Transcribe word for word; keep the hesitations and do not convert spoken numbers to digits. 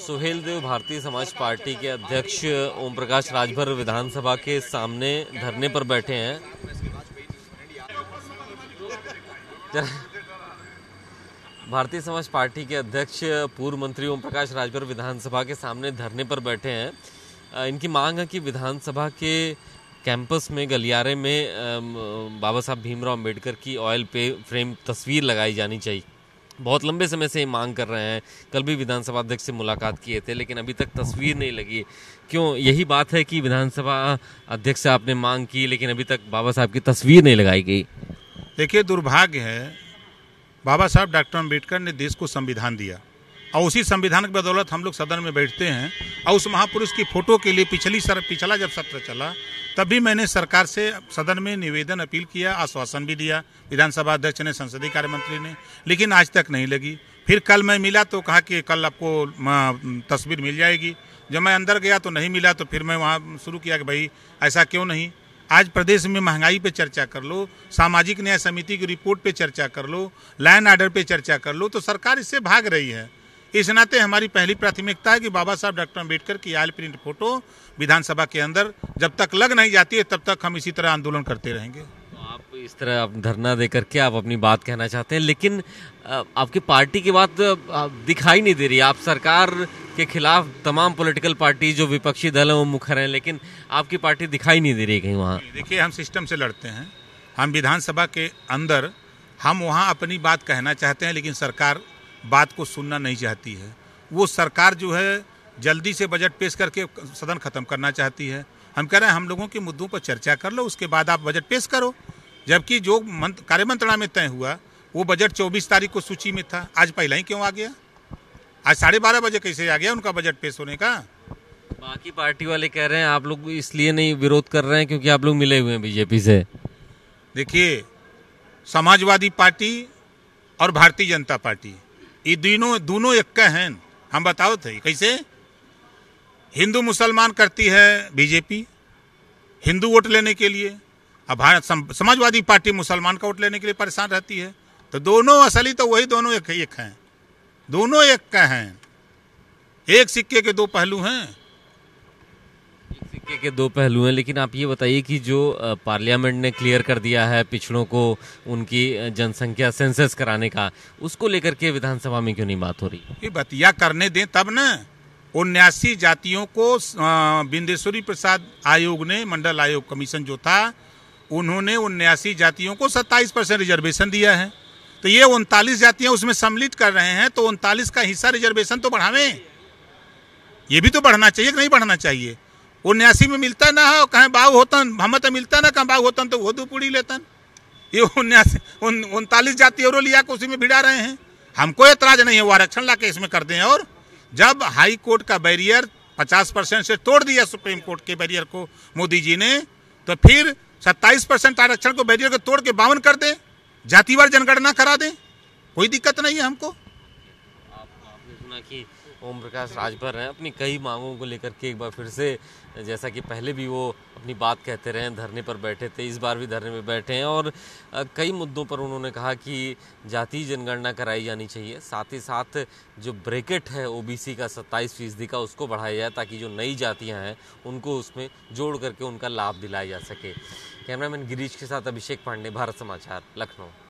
Suhel Dev Bharatiya Samaj party के अध्यक्ष ओम प्रकाश राजभर विधानसभा के सामने धरने पर बैठे हैं। भारतीय समाज पार्टी के अध्यक्ष पूर्व मंत्री ओम प्रकाश राजभर विधानसभा के सामने धरने पर बैठे हैं। इनकी मांग है कि विधानसभा के कैंपस में गलियारे में बाबा साहब भीमराव अंबेडकर की ऑयल पे फ्रेम तस्वीर लगाई जानी चाहिए। बहुत लंबे समय से मांग कर रहे हैं। कल भी विधानसभा अध्यक्ष से मुलाकात किए थे, लेकिन अभी तक तस्वीर नहीं लगी। क्यों? यही बात है कि विधानसभा अध्यक्ष से आपने मांग की, लेकिन अभी तक बाबा साहब की तस्वीर नहीं लगाई गई। देखिए, दुर्भाग्य है, बाबा साहब डॉक्टर अंबेडकर ने देश को संविधान दिया और उसी संविधान की बदौलत हम लोग सदन में बैठते हैं और उस महापुरुष की फोटो के लिए पिछली सर पिछला जब सत्र चला तब भी मैंने सरकार से सदन में निवेदन अपील किया, आश्वासन भी दिया विधानसभा अध्यक्ष ने, संसदीय कार्य मंत्री ने, लेकिन आज तक नहीं लगी। फिर कल मैं मिला तो कहा कि कल आपको तस्वीर मिल जाएगी। जब मैं अंदर गया तो नहीं मिला, तो फिर मैं वहाँ शुरू किया कि भाई ऐसा क्यों नहीं। आज प्रदेश में महंगाई पे चर्चा कर लो, सामाजिक न्याय समिति की रिपोर्ट पर चर्चा कर लो, लैंड आर्डर पर चर्चा कर लो, तो सरकार इससे भाग रही है। इस नाते हमारी पहली प्राथमिकता है कि बाबा साहब डॉक्टर अंबेडकर की आयल प्रिंट फोटो विधानसभा के अंदर जब तक लग नहीं जाती है तब तक हम इसी तरह आंदोलन करते रहेंगे। तो आप इस तरह आप धरना देकर के आप अपनी बात कहना चाहते हैं, लेकिन आपकी पार्टी की बात दिखाई नहीं दे रही। आप सरकार के खिलाफ तमाम पॉलिटिकल पार्टी जो विपक्षी दल हैं वो मुखर हैं, लेकिन आपकी पार्टी दिखाई नहीं दे रही कहीं वहाँ। देखिए, हम सिस्टम से लड़ते हैं, हम विधानसभा के अंदर हम वहाँ अपनी बात कहना चाहते हैं, लेकिन सरकार बात को सुनना नहीं चाहती है। वो सरकार जो है जल्दी से बजट पेश करके सदन खत्म करना चाहती है। हम कह रहे हैं हम लोगों के मुद्दों पर चर्चा कर लो, उसके बाद आप बजट पेश करो। जबकि जो कार्यमंत्रणा में तय हुआ वो बजट चौबीस तारीख को सूची में था, आज पहले ही क्यों आ गया? आज साढ़े बारह बजे कैसे आ गया उनका बजट पेश होने का? बाकी पार्टी वाले कह रहे हैं आप लोग इसलिए नहीं विरोध कर रहे हैं क्योंकि आप लोग मिले हुए हैं बीजेपी से। देखिए, समाजवादी पार्टी और भारतीय जनता पार्टी ये दोनों दोनों एक हैं। हम बताओ थे कैसे हिंदू मुसलमान करती है बीजेपी हिंदू वोट लेने के लिए, अब भारत सम, समाजवादी पार्टी मुसलमान का वोट लेने के लिए परेशान रहती है। तो दोनों असली तो वही दोनों एक एक हैं, दोनों एक हैं। एक सिक्के के दो पहलू हैं, एक सिक्के के दो पहलू हैं। लेकिन आप ये बताइए कि जो पार्लियामेंट ने क्लियर कर दिया है पिछड़ों को उनकी जनसंख्या सेंसस कराने का, उसको लेकर के विधानसभा में क्यों नहीं बात हो रही? ये बतिया करने दें तब न। उन्यासी जातियों को बिंदेश्वरी प्रसाद आयोग ने, मंडल आयोग कमीशन जो था, उन्होंने उन्यासी जातियों को सत्ताईस परसेंट रिजर्वेशन दिया है। तो ये उनतालीस जातियां उसमें सम्मिलित कर रहे हैं, तो उनतालीस का हिस्सा रिजर्वेशन तो बढ़ावें, ये भी तो बढ़ना चाहिए कि नहीं बढ़ना चाहिए? उन्यासी में मिलता ना हो कहें बाव होतन, हम तो मिलता ना कहें बाव होतन तो वो दो पूरी लेतन। ये उन्यासी उन उनतालीस जाति और लिया को उसी में भिड़ा रहे हैं। हमको एतराज नहीं है, वो आरक्षण ला के इसमें कर दें। और जब हाई कोर्ट का बैरियर पचास परसेंट से तोड़ दिया सुप्रीम कोर्ट के बैरियर को मोदी जी ने, तो फिर सत्ताईस परसेंट आरक्षण को बैरियर को तोड़ के बावन कर दें, जातिवार जनगणना करा दें, कोई दिक्कत नहीं है हमको। आपने सुना कि ओम प्रकाश राजभर हैं, अपनी कई मांगों को लेकर के एक बार फिर से, जैसा कि पहले भी वो अपनी बात कहते रहे, धरने पर बैठे थे, इस बार भी धरने में बैठे हैं और कई मुद्दों पर उन्होंने कहा कि जातीय जनगणना कराई जानी चाहिए, साथ ही साथ जो ब्रैकेट है ओबीसी का सत्ताईस फीसदी का उसको बढ़ाया जाए ताकि जो नई जातियाँ हैं उनको उसमें जोड़ करके उनका लाभ दिलाया जा सके। कैमरामैन गिरीश के साथ अभिषेक पांडेय, भारत समाचार, लखनऊ।